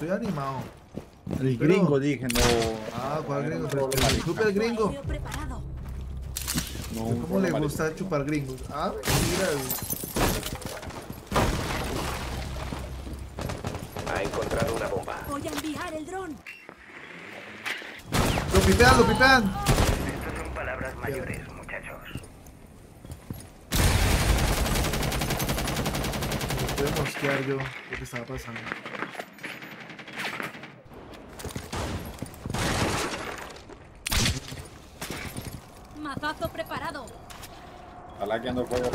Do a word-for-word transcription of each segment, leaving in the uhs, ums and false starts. soy animado. El pero... gringo dije, no. Ah, ¿cuál gringo? No, pero el chupa el gringo. No, ¿cómo no le gusta marido. Chupar gringos? Ah, mira. Ha encontrado una bomba. Voy a enviar el dron. Lo pipean, lo pipean. Estas son palabras mayores, muchachos. Me voy a mosquear yo lo que estaba pasando. Mazazo preparado. Ojalá que ando fuego.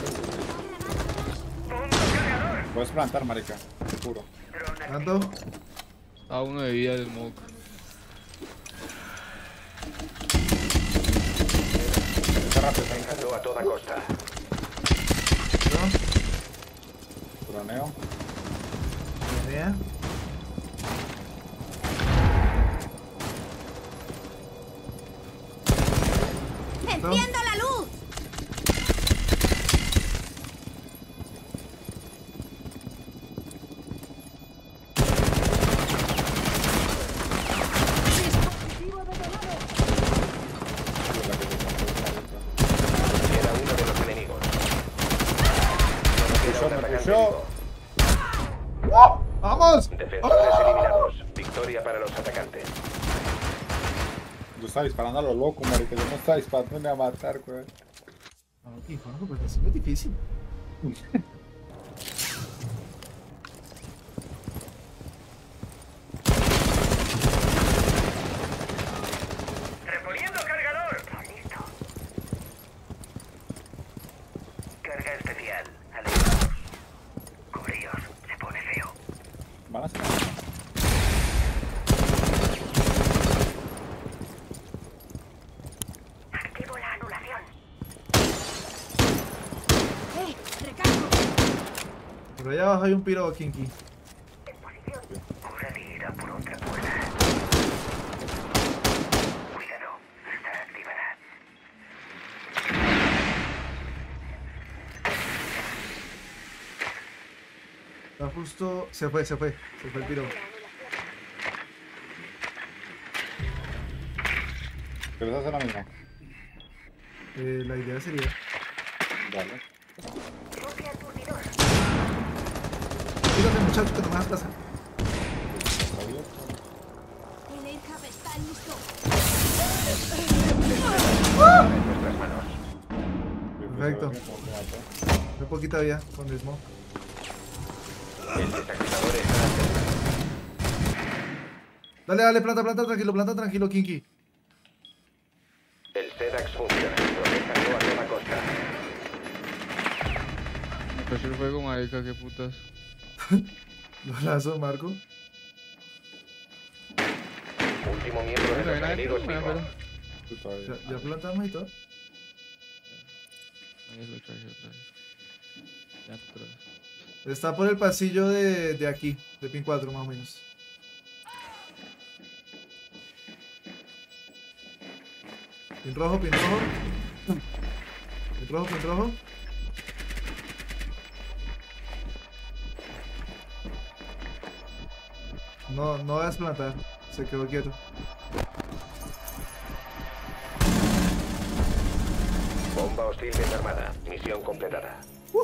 Puedes plantar, marica. Seguro. ¿Tanto? A uno de vida del mock. Está rápido, está encantado a toda costa. ¿No? Planeo. Planea. ¡Enciendo la luz! ¡Dispositivo detonado! Era uno de los enemigos. ¡Oh! ¡Vamos! Defensores eliminados. Victoria para los atacantes. Yo estaba disparando a lo loco, marica. Yo no estaba disparando, me va a matar, güey. Ok, Juanjo, pero es muy difícil. Reponiendo cargador. Listo. Carga especial. Alejados. Cubríos. Se pone feo. Van a sacar. Por allá abajo hay un piro aquí, aquí. En posición. Cura de ida por otra puerta. Cuidado, está activada. Está justo. Se fue, se fue. Se fue el piro. ¿Pero vas a hacer la misma? Eh, la idea sería. Vale. Fíjate, muchachos, que no me vas a pasar. El Aircap está listo. Perfecto. Muy poquita vida con el smoke. El desactivador está. Dale, dale, planta, planta, tranquilo, planta, tranquilo, Kinky. El T D A X funciona. Protejanlo a toda costa. Me pasó el fuego, marica, qué putas. Los lazos, Marco. Último miembro de los enemigos. Ya, ya plantamos y todo. Ahí lo traje otra vez. Ya otra vez. Está por el pasillo de, de aquí, de pin cuatro más o menos. Pin rojo, pin rojo. Pin rojo, pin rojo. No, no vas a plantar, se quedó quieto. Bomba hostil desarmada, misión completada. Uh,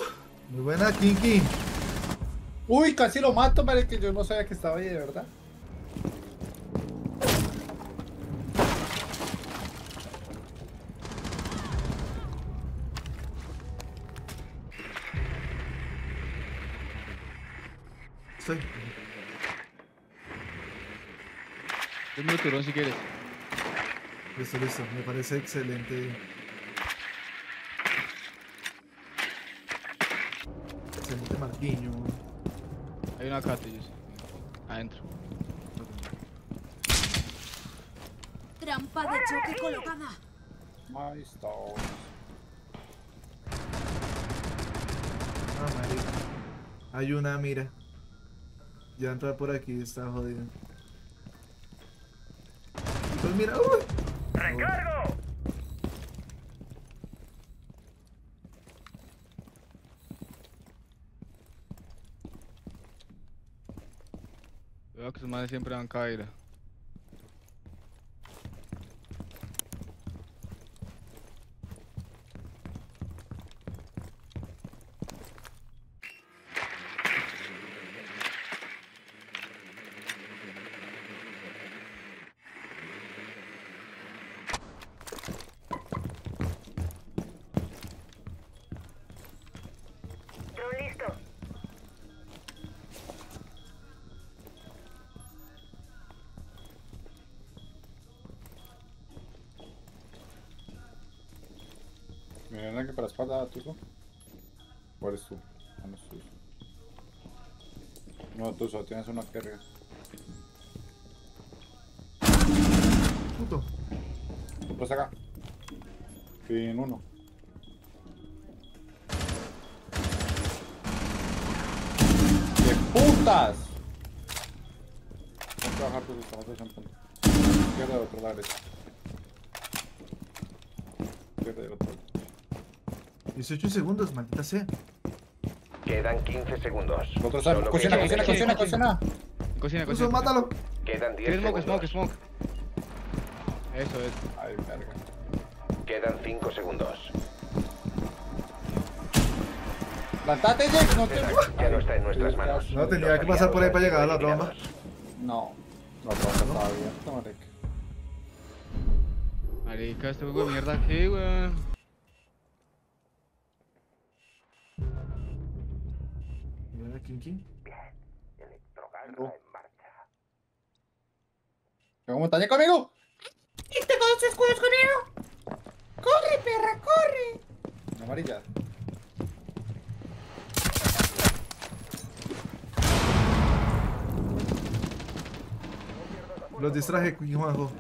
muy buena, Kinky. Uy, casi lo mato, pero que yo no sabía que estaba ahí, de verdad. Estoy. Tengo el turón si quieres. Listo, listo, me parece excelente. Excelente marquiño. Hay una cata, yo sé. Adentro. Trampa de choque colocada. Ahí está. Ah, marica. Hay una, mira. Ya entra por aquí, está jodido. Pues mira, uy. ¡Recargo! Cuidado que sus madres siempre van a caer. ¿Me dan que para espada tú? ¿O eres tú? No, no es tú. No, tú solo tienes una carga. Puto. Tú pues acá. Fin uno. ¡Qué putas! Vamos a trabajar por sus tomates en punto. Izquierda del otro lado. Izquierda del otro lado. dieciocho segundos, maldita sea. Quedan quince segundos. Cocina, cocina, cocina, cocina, cocina. Cocina, cocina. Mátalo. Quedan diez segundos. Smoke, smoke, smoke. Eso es. Ay, carga. Quedan cinco segundos. Plantate, Jack. No te... Ya no está en nuestras manos. No tenía que pasar por ahí para llegar a la broma. No. La broma estaba abierta, marica. Marica, este juego de mierda aquí, weón. Bien, electrogarra oh. En marcha. ¿Cómo estás conmigo? ¿Y te conoces cuidado conmigo? ¡Corre, perra, corre! Amarilla. Los distraje, Juanjo.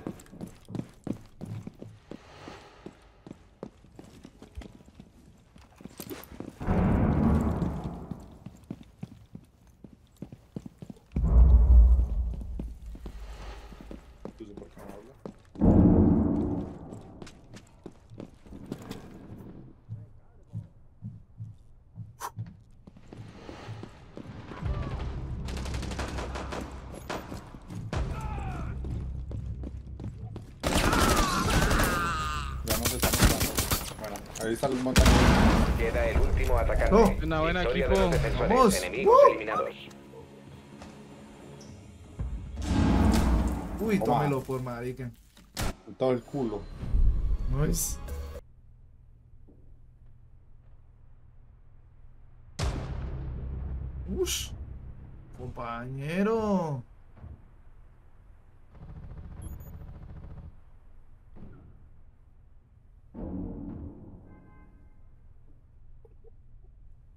Ahí sale el montón. Queda el último atacante. Oh, una buena equipo. De los defensores. Vamos. Enemigos uh. eliminados. Uy, oh, tómelo man. Por marica. Todo el culo. No es. Ush. Compañero.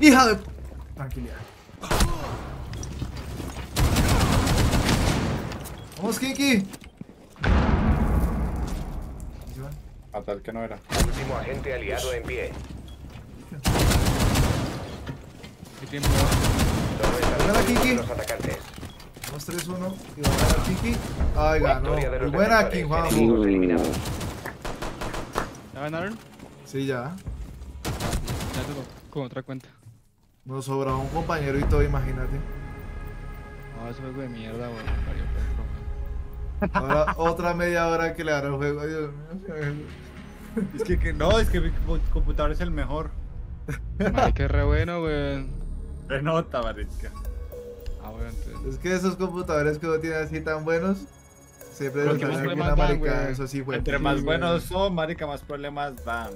¡Hija de... Tranquilidad! ¡Vamos, Kinky! A tal que no era. Último agente aliado en pie. ¿Qué tiempo? ¡Buena, Kinky! dos, tres, uno. Y va a ganar Kinky. ¡Ay, ganó! ¡Buena, Kinky! ¡Vamos! ¿Ya ganaron? Sí, ya. Ya tengo con otra cuenta. Nos sobra un compañero y todo, imagínate. No, ese juego de mierda, weón. Bueno, ahora otra media hora que le hará el juego. Dios mío. Es que, que no, es que mi computador es el mejor. Marica es re bueno, weón. Renota, marica. Ah, bueno, entonces. Es que esos computadores que uno tiene así tan buenos, siempre deben tener alguna marica. Eso sí, güey. Entre más buenos son, marica, más problemas dan.